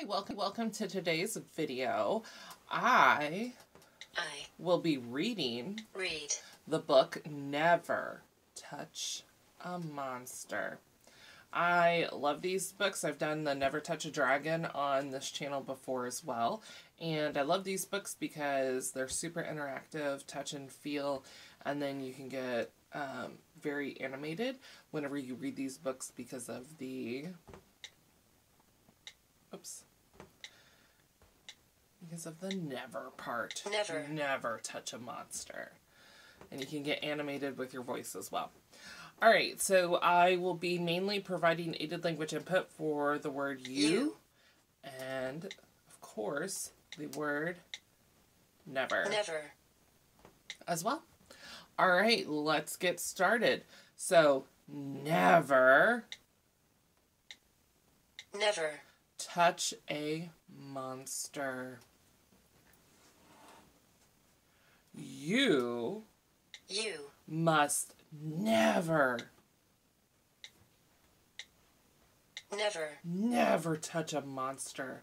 Hi, welcome to today's video. I will be read the book Never Touch a Monster. I love these books. I've done the Never Touch a Dragon on this channel before as well. And I love these books because they're super interactive, touch and feel, and then you can get very animated whenever you read these books because of the never part. Never touch a monster. And you can get animated with your voice as well. Alright, so I will be mainly providing aided language input for the word you and, of course, the word never. As well. Alright, let's get started. So, never touch a monster. You must never touch a monster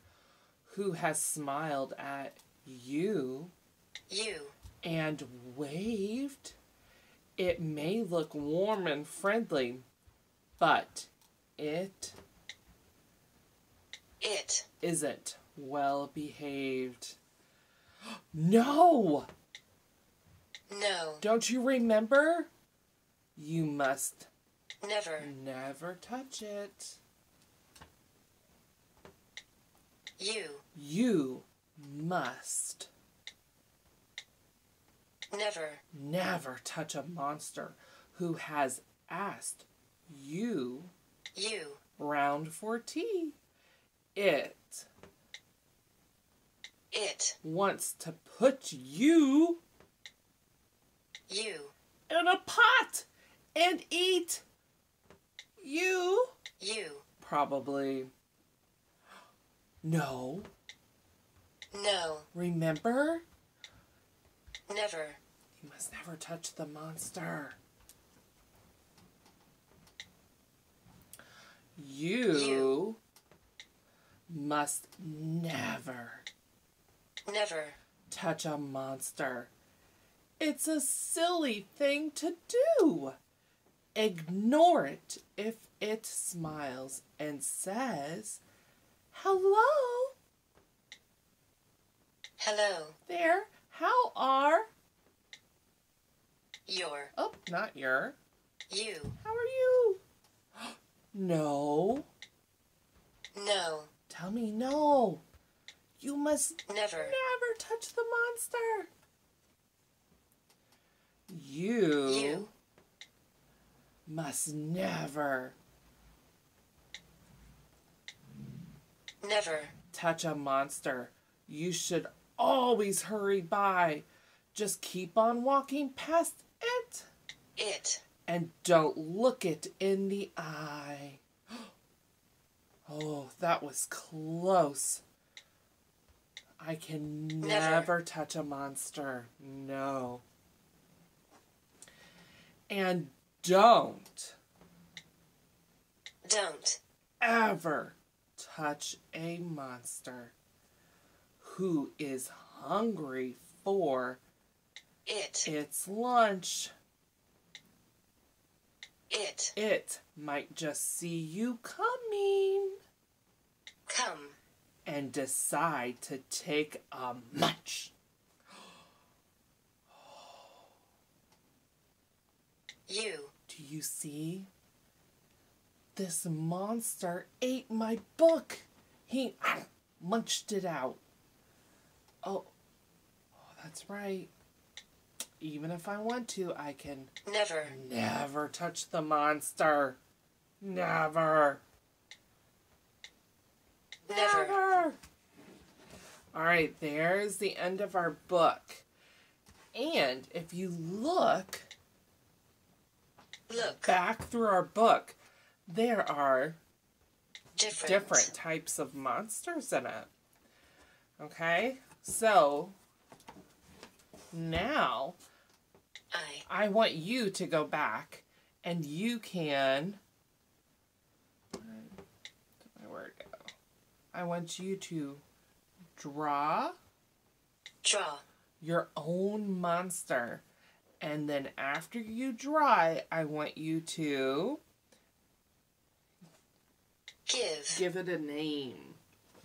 who has smiled at you and waved. It may look warm and friendly, but it isn't well behaved. No! Don't you remember? You must never touch it. You must never touch a monster who has asked you round for tea. It wants to put you in a pot and eat you probably. No. Remember? You must never touch the monster. You must never touch a monster. It's a silly thing to do. Ignore it if it smiles and says, Hello. There, how are your? Oh, not your. You. How are you? No. Tell me no. You must never touch the monster. You must never touch a monster. You should always hurry by. Just keep on walking past it. And don't look it in the eye. Oh, that was close. I can never touch a monster. No. And don't ever touch a monster who is hungry for its lunch. It might just see you come and decide to take a munch. Do you see? This monster ate my book. He munched it out. Oh, that's right. Even if I want to, I can never touch the monster. Never. All right, there's the end of our book. And if you look back through our book, there are different types of monsters in it. Okay, so now I want you to go back and you can I want you to draw your own monster. And then after you draw, I want you to give it a name.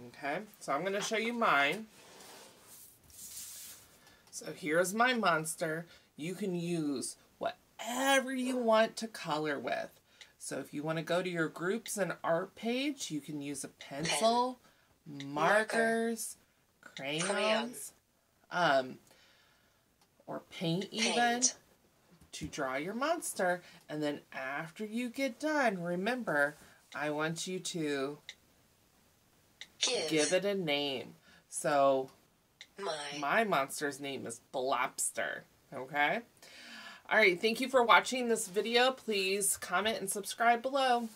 Okay, so I'm going to show you mine. So here's my monster. You can use whatever you want to color with. So if you want to go to your groups and art page, you can use a pencil, markers, crayons, or paint even to draw your monster. And then after you get done, remember, I want you to give it a name. So my monster's name is Blobster. Okay? All right, thank you for watching this video. Please comment and subscribe below.